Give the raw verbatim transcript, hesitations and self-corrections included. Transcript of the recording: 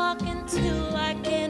talking to, I can't.